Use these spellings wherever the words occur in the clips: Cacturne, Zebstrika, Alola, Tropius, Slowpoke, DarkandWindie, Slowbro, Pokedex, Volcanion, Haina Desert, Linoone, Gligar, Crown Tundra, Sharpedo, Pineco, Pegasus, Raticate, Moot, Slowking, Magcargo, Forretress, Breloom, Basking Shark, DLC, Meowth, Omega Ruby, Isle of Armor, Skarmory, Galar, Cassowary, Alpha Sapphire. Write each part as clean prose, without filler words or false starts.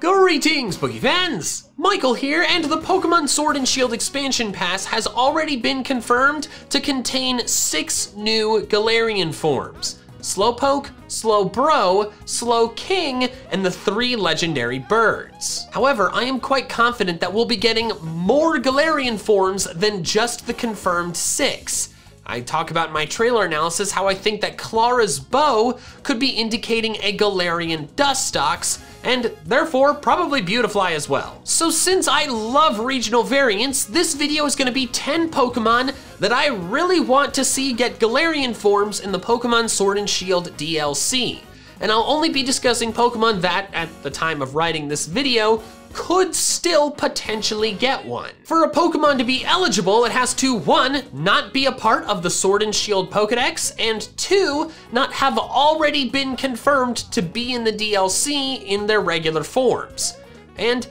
Greetings, Pokey fans! Michael here, and the Pokémon Sword and Shield expansion pass has already been confirmed to contain 6 new Galarian forms: Slowpoke, Slowbro, Slowking, and the 3 legendary birds. However, I am quite confident that we'll be getting more Galarian forms than just the confirmed 6. I talk about in my trailer analysis how I think that Clara's bow could be indicating a Galarian Dustox, and therefore probably Beautifly as well. So since I love regional variants, this video is gonna be 10 Pokemon that I really want to see get Galarian forms in the Pokemon Sword and Shield DLC. And I'll only be discussing Pokemon that, at the time of writing this video, could still potentially get one. For a Pokemon to be eligible, it has to, 1, not be a part of the Sword and Shield Pokedex, and 2, not have already been confirmed to be in the DLC in their regular forms. And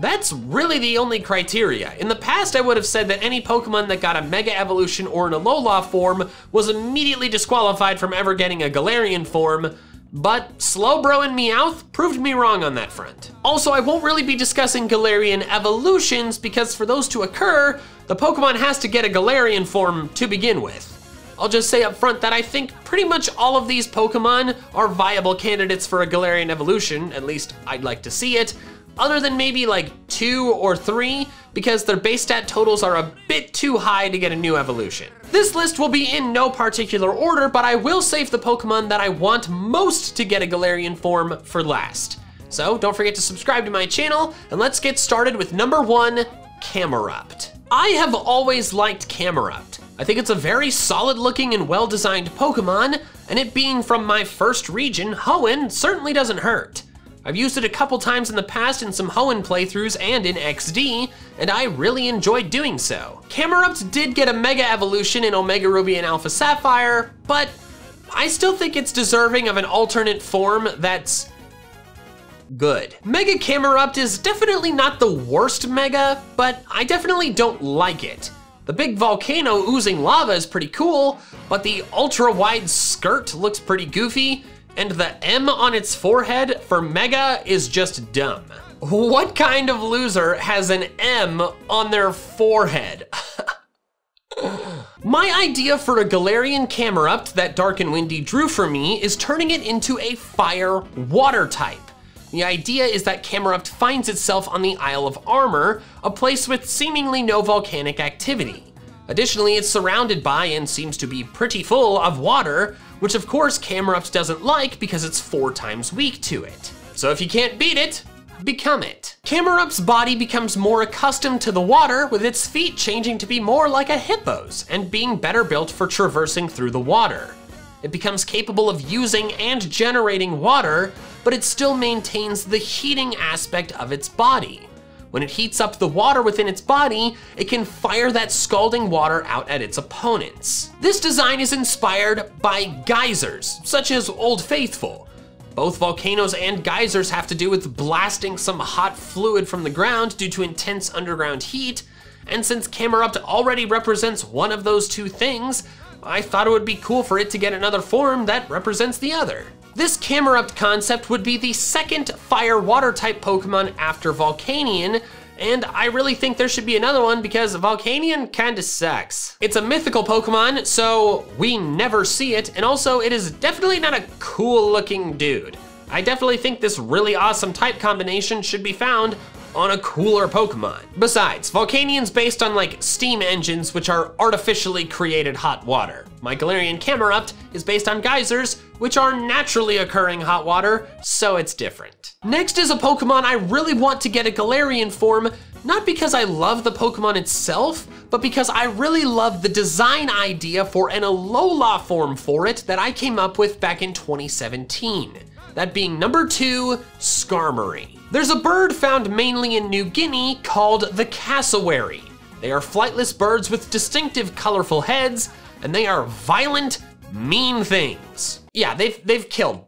that's really the only criteria. In the past, I would have said that any Pokemon that got a Mega Evolution or an Alola form was immediately disqualified from ever getting a Galarian form, but Slowbro and Meowth proved me wrong on that front. Also, I won't really be discussing Galarian evolutions because for those to occur, the Pokemon has to get a Galarian form to begin with. I'll just say up front that I think pretty much all of these Pokemon are viable candidates for a Galarian evolution, at least I'd like to see it, other than maybe like 2 or 3, because their base stat totals are a bit too high to get a new evolution. This list will be in no particular order, but I will save the Pokemon that I want most to get a Galarian form for last. So don't forget to subscribe to my channel, and let's get started with number 1, Camerupt. I have always liked Camerupt. I think it's a very solid looking and well-designed Pokemon, and it being from my first region, Hoenn, certainly doesn't hurt. I've used it a couple times in the past in some Hoenn playthroughs and in XD, and I really enjoyed doing so. Camerupt did get a Mega Evolution in Omega Ruby and Alpha Sapphire, but I still think it's deserving of an alternate form that's good. Mega Camerupt is definitely not the worst Mega, but I definitely don't like it. The big volcano oozing lava is pretty cool, but the ultra-wide skirt looks pretty goofy, and the M on its forehead for Mega is just dumb. What kind of loser has an M on their forehead? My idea for a Galarian Camerupt that Dark and Windy drew for me is turning it into a fire water type. The idea is that Camerupt finds itself on the Isle of Armor, a place with seemingly no volcanic activity. Additionally, it's surrounded by and seems to be pretty full of water, which of course Camerupt doesn't like because it's 4 times weak to it. So if you can't beat it, become it. Camerupt's body becomes more accustomed to the water, with its feet changing to be more like a hippo's and being better built for traversing through the water. It becomes capable of using and generating water, but it still maintains the heating aspect of its body. When it heats up the water within its body, it can fire that scalding water out at its opponents. This design is inspired by geysers, such as Old Faithful. Both volcanoes and geysers have to do with blasting some hot fluid from the ground due to intense underground heat, and since Camerupt already represents one of those 2 things, I thought it would be cool for it to get another form that represents the other. This Camerupt concept would be the second fire water type Pokemon after Volcanion, and I really think there should be another one because Volcanion kinda sucks. It's a mythical Pokemon, so we never see it, and also it is definitely not a cool looking dude. I definitely think this really awesome type combination should be found on a cooler Pokemon. Besides, Volcanion's based on like steam engines, which are artificially created hot water. My Galarian Camerupt is based on geysers, which are naturally occurring hot water, so it's different. Next is a Pokemon I really want to get a Galarian form, not because I love the Pokemon itself, but because I really love the design idea for an Alola form for it that I came up with back in 2017. That being number 2, Skarmory. There's a bird found mainly in New Guinea called the Cassowary. They are flightless birds with distinctive colorful heads, and they are violent, mean things. Yeah, they've killed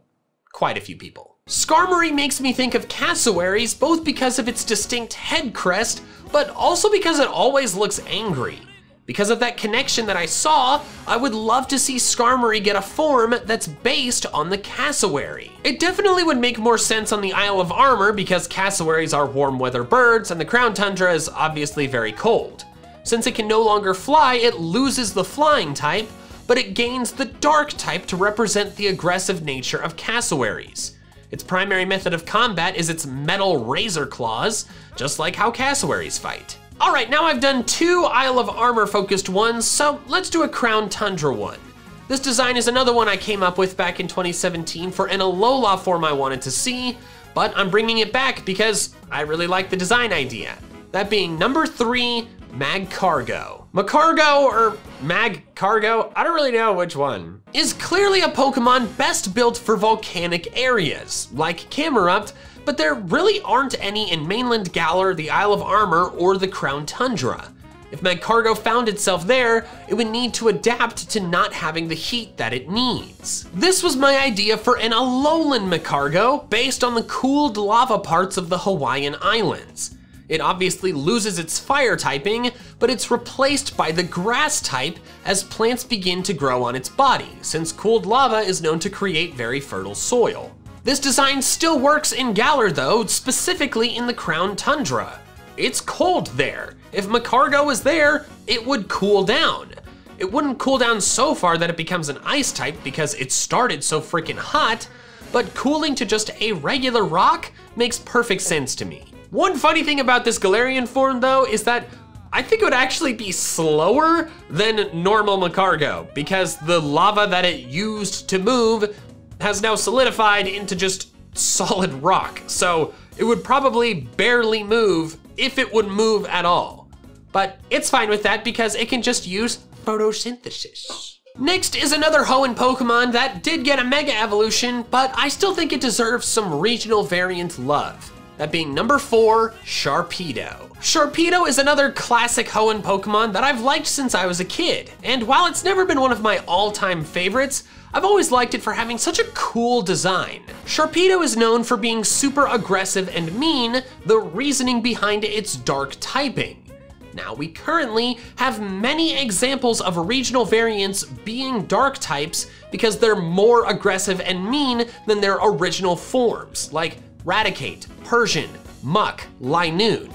quite a few people. Skarmory makes me think of cassowaries, both because of its distinct head crest, but also because it always looks angry. Because of that connection that I saw, I would love to see Skarmory get a form that's based on the Cassowary. It definitely would make more sense on the Isle of Armor because Cassowaries are warm weather birds and the Crown Tundra is obviously very cold. Since it can no longer fly, it loses the flying type, but it gains the dark type to represent the aggressive nature of Cassowaries. Its primary method of combat is its metal razor claws, just like how Cassowaries fight. All right, now I've done two Isle of Armor focused ones, so let's do a Crown Tundra one. This design is another one I came up with back in 2017 for an Alola form I wanted to see, but I'm bringing it back because I really like the design idea. That being number 3, Magcargo. Magcargo or Magcargo, I don't really know which one, is clearly a Pokemon best built for volcanic areas, like Camerupt, but there really aren't any in mainland Galar, the Isle of Armor, or the Crown Tundra. If Magcargo found itself there, it would need to adapt to not having the heat that it needs. This was my idea for an Alolan Magcargo based on the cooled lava parts of the Hawaiian Islands. It obviously loses its fire typing, but it's replaced by the grass type as plants begin to grow on its body, since cooled lava is known to create very fertile soil. This design still works in Galar though, specifically in the Crown Tundra. It's cold there. If Magcargo was there, it would cool down. It wouldn't cool down so far that it becomes an ice type because it started so freaking hot, but cooling to just a regular rock makes perfect sense to me. One funny thing about this Galarian form though is that I think it would actually be slower than normal Magcargo because the lava that it used to move has now solidified into just solid rock. So it would probably barely move if it would move at all. But it's fine with that because it can just use photosynthesis. Next is another Hoenn Pokemon that did get a Mega Evolution, but I still think it deserves some regional variant love. That being number 4, Sharpedo. Sharpedo is another classic Hoenn Pokemon that I've liked since I was a kid. And while it's never been one of my all-time favorites, I've always liked it for having such a cool design. Sharpedo is known for being super aggressive and mean, the reasoning behind its dark typing. Now we currently have many examples of regional variants being dark types because they're more aggressive and mean than their original forms, like Raticate, Persian, Muck, Linoone.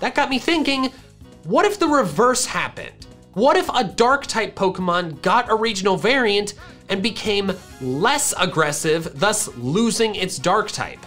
That got me thinking, what if the reverse happened? What if a dark type Pokemon got a regional variant and became less aggressive, thus losing its dark type?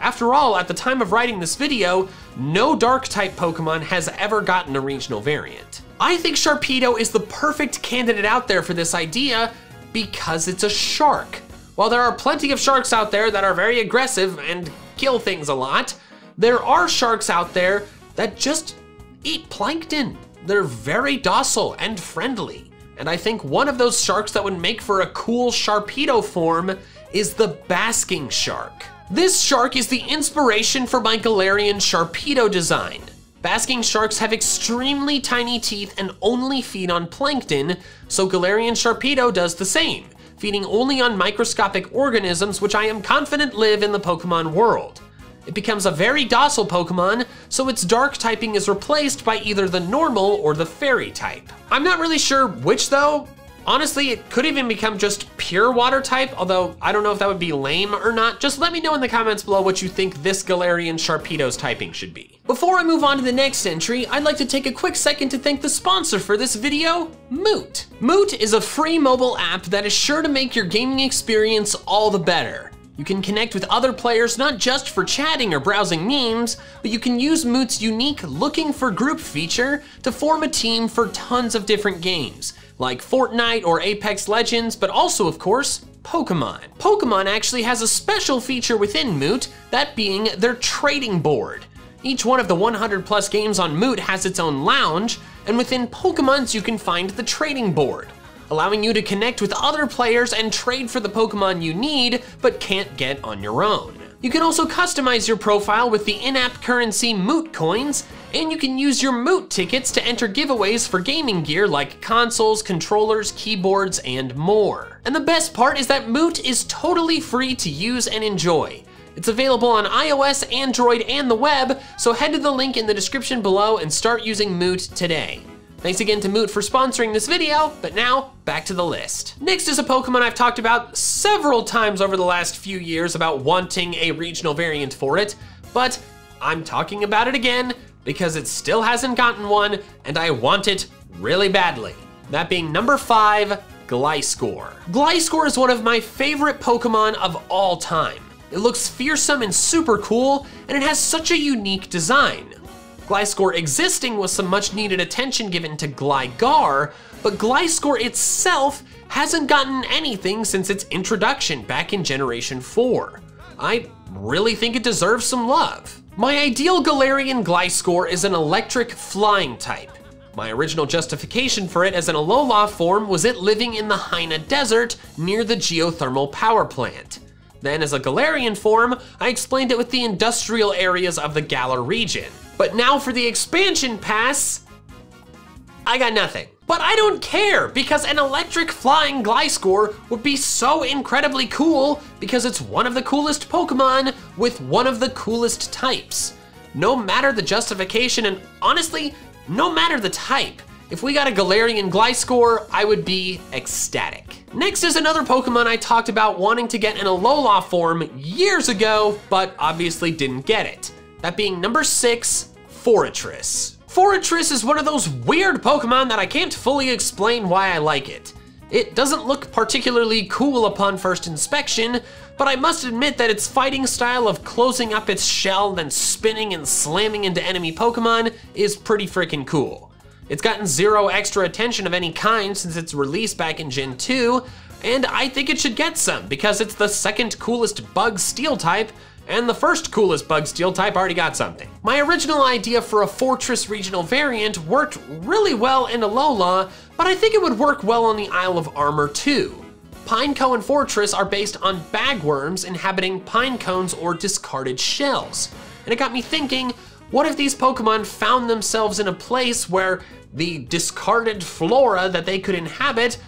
After all, at the time of writing this video, no dark type Pokemon has ever gotten a regional variant. I think Sharpedo is the perfect candidate out there for this idea because it's a shark. While there are plenty of sharks out there that are very aggressive and kill things a lot, there are sharks out there that just eat plankton. They're very docile and friendly. And I think one of those sharks that would make for a cool Sharpedo form is the basking shark. This shark is the inspiration for my Galarian Sharpedo design. Basking sharks have extremely tiny teeth and only feed on plankton, so Galarian Sharpedo does the same, feeding only on microscopic organisms which I am confident live in the Pokemon world. It becomes a very docile Pokemon, so its dark typing is replaced by either the normal or the fairy type. I'm not really sure which though. Honestly, it could even become just pure water type, although I don't know if that would be lame or not. Just let me know in the comments below what you think this Galarian Sharpedo's typing should be. Before I move on to the next entry, I'd like to take a quick second to thank the sponsor for this video, Moot. Moot is a free mobile app that is sure to make your gaming experience all the better. You can connect with other players not just for chatting or browsing memes, but you can use Moot's unique looking for group feature to form a team for tons of different games, like Fortnite or Apex Legends, but also of course, Pokemon. Pokemon actually has a special feature within Moot, that being their trading board. Each one of the 100+ games on Moot has its own lounge, and within Pokemon's you can find the trading board, allowing you to connect with other players and trade for the Pokemon you need, but can't get on your own. You can also customize your profile with the in-app currency Moot Coins, and you can use your Moot tickets to enter giveaways for gaming gear like consoles, controllers, keyboards, and more. And the best part is that Moot is totally free to use and enjoy. It's available on iOS, Android, and the web, so head to the link in the description below and start using Moot today. Thanks again to Moot for sponsoring this video, but now back to the list. Next is a Pokemon I've talked about several times over the last few years about wanting a regional variant for it, but I'm talking about it again because it still hasn't gotten one and I want it really badly. That being number 5, Gliscor. Gliscor is one of my favorite Pokemon of all time. It looks fearsome and super cool, and it has such a unique design. Gliscor existing was some much needed attention given to Gligar, but Gliscor itself hasn't gotten anything since its introduction back in Generation 4. I really think it deserves some love. My ideal Galarian Gliscor is an electric flying type. My original justification for it as an Alola form was it living in the Haina Desert near the geothermal power plant. Then as a Galarian form, I explained it with the industrial areas of the Galar region. But now for the expansion pass, I got nothing. But I don't care, because an electric flying Gliscor would be so incredibly cool because it's one of the coolest Pokemon with one of the coolest types. No matter the justification, and honestly, no matter the type, if we got a Galarian Gliscor, I would be ecstatic. Next is another Pokemon I talked about wanting to get an Alola form years ago, but obviously didn't get it. That being number 6, Forretress. Forretress is one of those weird Pokemon that I can't fully explain why I like it. It doesn't look particularly cool upon first inspection, but I must admit that its fighting style of closing up its shell, then spinning and slamming into enemy Pokemon is pretty freaking cool. It's gotten zero extra attention of any kind since its release back in Gen 2, and I think it should get some because it's the second coolest bug steel type, and the first coolest bug steel type already got something. My original idea for a Fortress regional variant worked really well in Alola, but I think it would work well on the Isle of Armor too. Pineco and Fortress are based on bagworms inhabiting pine cones or discarded shells. And it got me thinking, what if these Pokemon found themselves in a place where the discarded flora that they could inhabit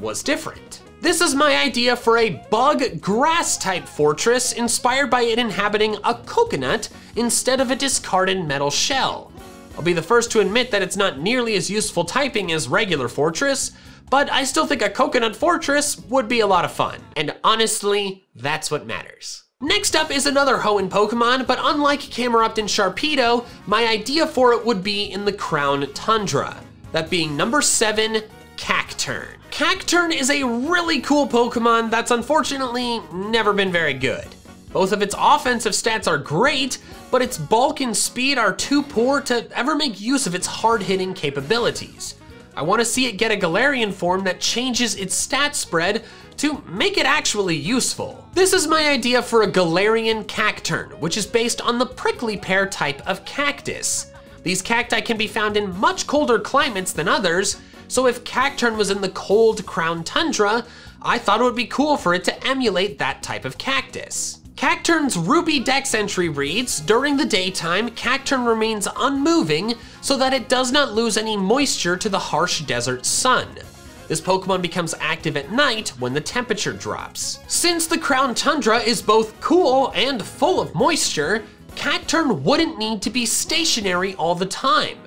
was different? This is my idea for a bug grass type Fortress inspired by it inhabiting a coconut instead of a discarded metal shell. I'll be the first to admit that it's not nearly as useful typing as regular Fortress, but I still think a coconut Fortress would be a lot of fun. And honestly, that's what matters. Next up is another Hoenn Pokemon, but unlike Camerupt and Sharpedo, my idea for it would be in the Crown Tundra. That being number 7, Cacturne. Cacturne is a really cool Pokemon that's unfortunately never been very good. Both of its offensive stats are great, but its bulk and speed are too poor to ever make use of its hard-hitting capabilities. I want to see it get a Galarian form that changes its stat spread to make it actually useful. This is my idea for a Galarian Cacturne, which is based on the prickly pear type of cactus. These cacti can be found in much colder climates than others, so if Cacturne was in the cold Crown Tundra, I thought it would be cool for it to emulate that type of cactus. Cacturne's Ruby Dex entry reads, during the daytime, Cacturne remains unmoving so that it does not lose any moisture to the harsh desert sun. This Pokemon becomes active at night when the temperature drops. Since the Crown Tundra is both cool and full of moisture, Cacturne wouldn't need to be stationary all the time.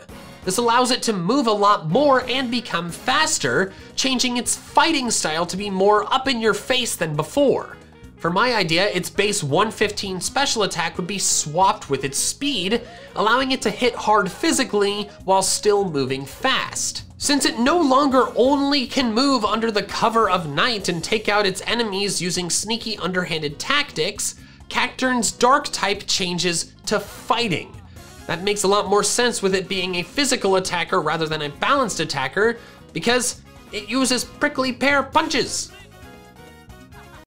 This allows it to move a lot more and become faster, changing its fighting style to be more up in your face than before. For my idea, its base 115 special attack would be swapped with its speed, allowing it to hit hard physically while still moving fast. Since it no longer only can move under the cover of night and take out its enemies using sneaky underhanded tactics, Cacturne's dark type changes to fighting. That makes a lot more sense with it being a physical attacker rather than a balanced attacker because it uses prickly pear punches.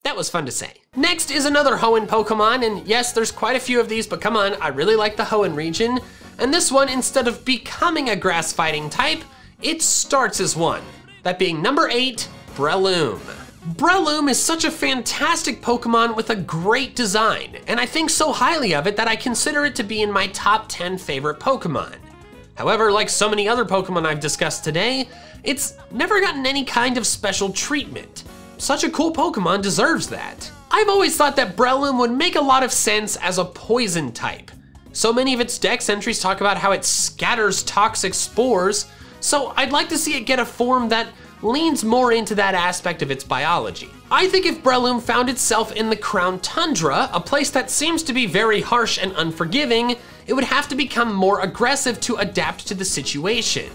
That was fun to say. Next is another Hoenn Pokemon, and yes, there's quite a few of these, but come on, I really like the Hoenn region. And this one, instead of becoming a grass fighting type, it starts as one. That being number 8, Breloom. Breloom is such a fantastic Pokemon with a great design, and I think so highly of it that I consider it to be in my top 10 favorite Pokemon. However, like so many other Pokemon I've discussed today, it's never gotten any kind of special treatment. Such a cool Pokemon deserves that. I've always thought that Breloom would make a lot of sense as a poison type. So many of its Dex entries talk about how it scatters toxic spores, so I'd like to see it get a form that leans more into that aspect of its biology. I think if Breloom found itself in the Crown Tundra, a place that seems to be very harsh and unforgiving, it would have to become more aggressive to adapt to the situation.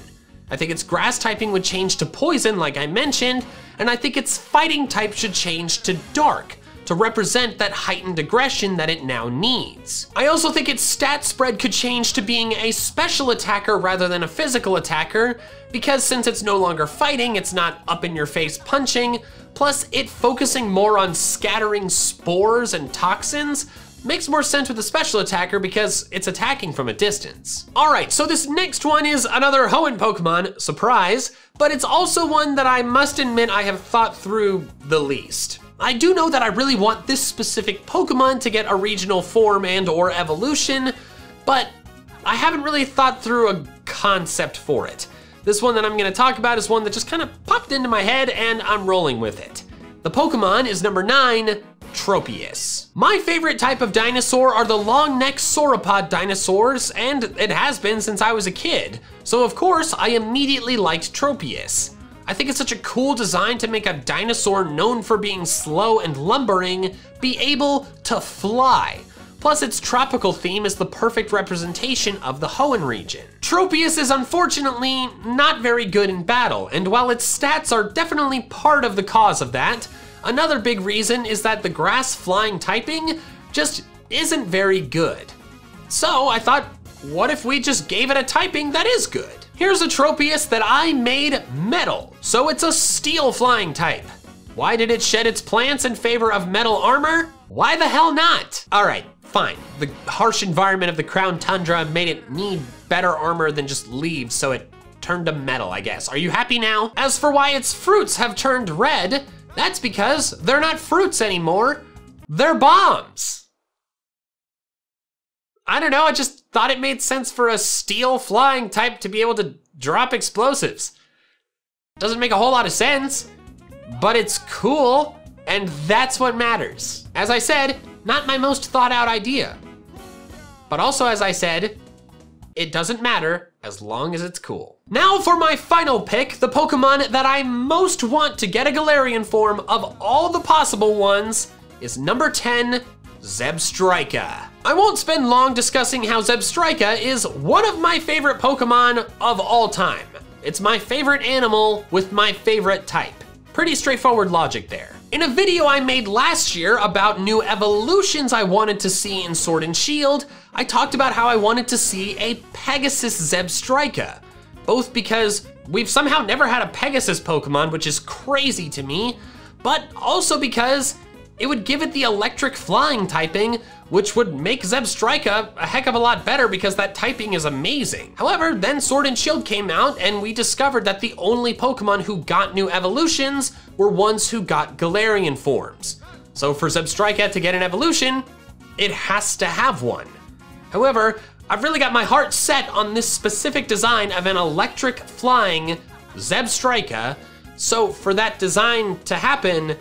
I think its grass typing would change to poison, like I mentioned, and I think its fighting type should change to dark, to represent that heightened aggression that it now needs. I also think its stat spread could change to being a special attacker rather than a physical attacker, because since it's no longer fighting, it's not up in your face punching, plus it focusing more on scattering spores and toxins makes more sense with a special attacker because it's attacking from a distance. All right, so this next one is another Hoenn Pokemon, surprise, but it's also one that I must admit I have thought through the least. I do know that I really want this specific Pokemon to get a regional form and/or evolution, but I haven't really thought through a concept for it. This one that I'm gonna talk about is one that just kind of popped into my head and I'm rolling with it. The Pokemon is number 9, Tropius. My favorite type of dinosaur are the long-necked sauropod dinosaurs, and it has been since I was a kid. So of course, I immediately liked Tropius. I think it's such a cool design to make a dinosaur known for being slow and lumbering be able to fly. Plus its tropical theme is the perfect representation of the Hoenn region. Tropius is unfortunately not very good in battle, and while its stats are definitely part of the cause of that, another big reason is that the grass flying typing just isn't very good. So I thought, what if we just gave it a typing that is good? Here's a Tropius that I made metal, so it's a steel flying type. Why did it shed its plants in favor of metal armor? Why the hell not? All right, fine. The harsh environment of the Crown Tundra made it need better armor than just leaves, so it turned to metal, I guess. Are you happy now? As for why its fruits have turned red, that's because they're not fruits anymore, they're bombs. I don't know, I just thought it made sense for a steel flying type to be able to drop explosives. Doesn't make a whole lot of sense, but it's cool, and that's what matters. As I said, not my most thought out idea. But also, as I said, it doesn't matter as long as it's cool. Now for my final pick, the Pokemon that I most want to get a Galarian form of all the possible ones is number 10, Zebstrika. I won't spend long discussing how Zebstrika is one of my favorite Pokemon of all time. It's my favorite animal with my favorite type. Pretty straightforward logic there. In a video I made last year about new evolutions I wanted to see in Sword and Shield, I talked about how I wanted to see a Pegasus Zebstrika, both because we've somehow never had a Pegasus Pokemon, which is crazy to me, but also because it would give it the electric flying typing, which would make Zebstrika a heck of a lot better because that typing is amazing. However, then Sword and Shield came out and we discovered that the only Pokemon who got new evolutions were ones who got Galarian forms. So for Zebstrika to get an evolution, it has to have one. However, I've really got my heart set on this specific design of an electric flying Zebstrika. So for that design to happen,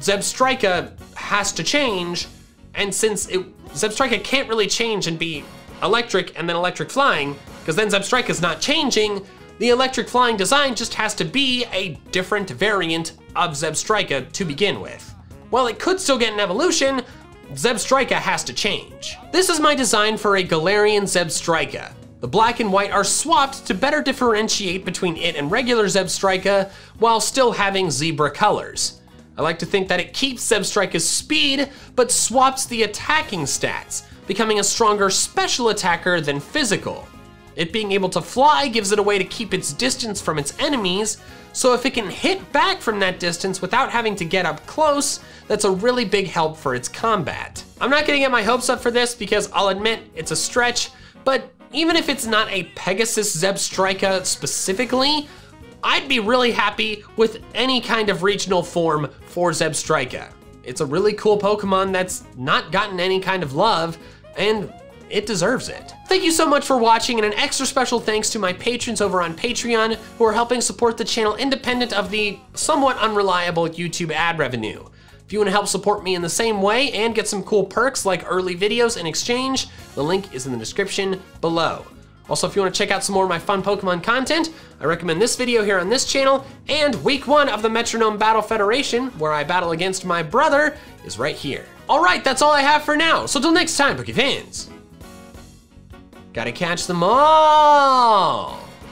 Zebstrika has to change, and since Zebstrika can't really change and be electric and then electric flying, because then Zebstrika's not changing, the electric flying design just has to be a different variant of Zebstrika to begin with. While it could still get an evolution, Zebstrika has to change. This is my design for a Galarian Zebstrika. The black and white are swapped to better differentiate between it and regular Zebstrika while still having zebra colors. I like to think that it keeps Zebstrika's speed, but swaps the attacking stats, becoming a stronger special attacker than physical. It being able to fly gives it a way to keep its distance from its enemies, so if it can hit back from that distance without having to get up close, that's a really big help for its combat. I'm not gonna get my hopes up for this because I'll admit it's a stretch, but even if it's not a Pegasus Zebstrika specifically, I'd be really happy with any kind of regional form for Zebstrika. It's a really cool Pokemon that's not gotten any kind of love, and it deserves it. Thank you so much for watching, and an extra special thanks to my patrons over on Patreon who are helping support the channel independent of the somewhat unreliable YouTube ad revenue. If you want to help support me in the same way and get some cool perks like early videos in exchange, the link is in the description below. Also, if you want to check out some more of my fun Pokemon content, I recommend this video here on this channel, and week one of the Metronome Battle Federation, where I battle against my brother, is right here. All right, that's all I have for now. So till next time, Poké fans. Gotta catch them all.